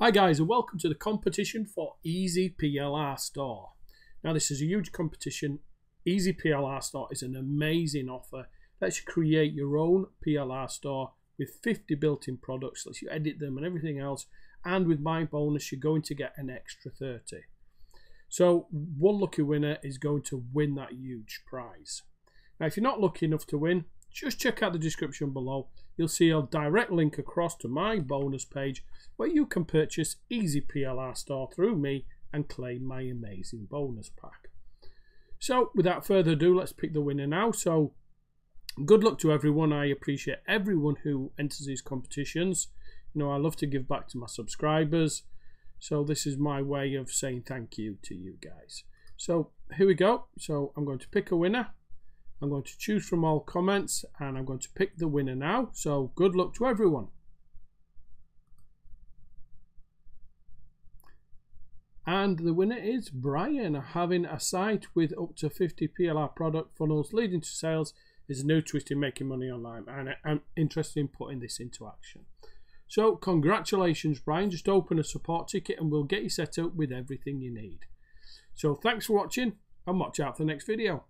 Hi guys, and welcome to the competition for Easy PLR Store. Now this is a huge competition. Easy PLR Store is an amazing offer. Lets you create your own PLR store with 50 built-in products, lets you edit them and everything else, and with my bonus you're going to get an extra 30. So one lucky winner is going to win that huge prize. Now if you're not lucky enough to win, just check out the description below. You'll see a direct link across to my bonus page where you can purchase Easy PLR Store through me and claim my amazing bonus pack. So without further ado, let's pick the winner now. So good luck to everyone. I appreciate everyone who enters these competitions. You know, I love to give back to my subscribers. So this is my way of saying thank you to you guys. So here we go. So I'm going to pick a winner. I'm going to choose from all comments and I'm going to pick the winner now. So good luck to everyone. And the winner is Brian. Having a site with up to 50 PLR product funnels leading to sales is a new twist in making money online, and I'm interested in putting this into action. So congratulations, Brian. Just open a support ticket and we'll get you set up with everything you need. So thanks for watching and watch out for the next video.